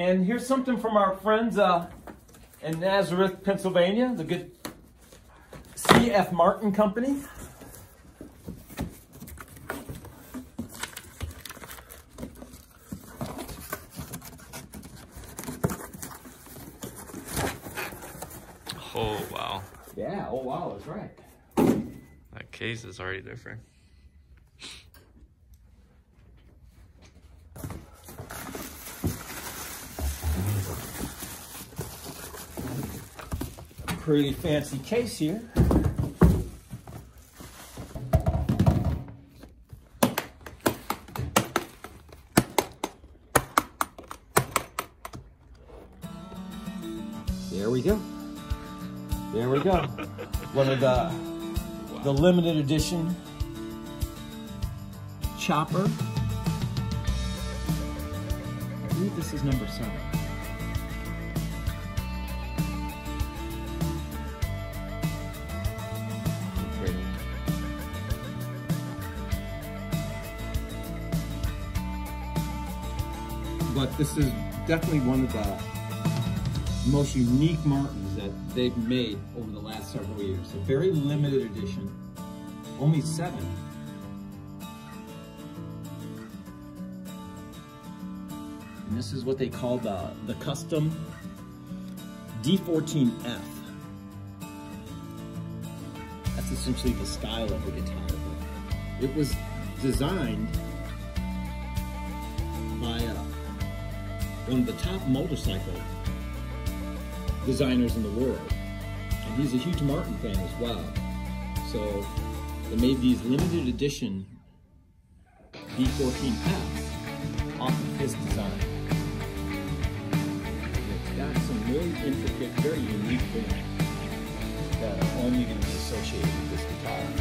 And here's something from our friends in Nazareth, Pennsylvania, the good C.F. Martin Company. Oh, wow. Yeah, oh, wow, that's right. That case is already different. Pretty fancy case here. There we go. There we go. One of the limited edition chopper. I believe this is number 7. But this is definitely one of the most unique Martins that they've made over the last several years. A very limited edition, only 7. And this is what they call the custom D14F. That's essentially the style of the guitar. But it was designed by one of the top motorcycle designers in the world. And he's a huge Martin fan as well. So they made these limited edition B14Fs off of his design. And it's got some really intricate, very unique things that are only going to be associated with this guitar.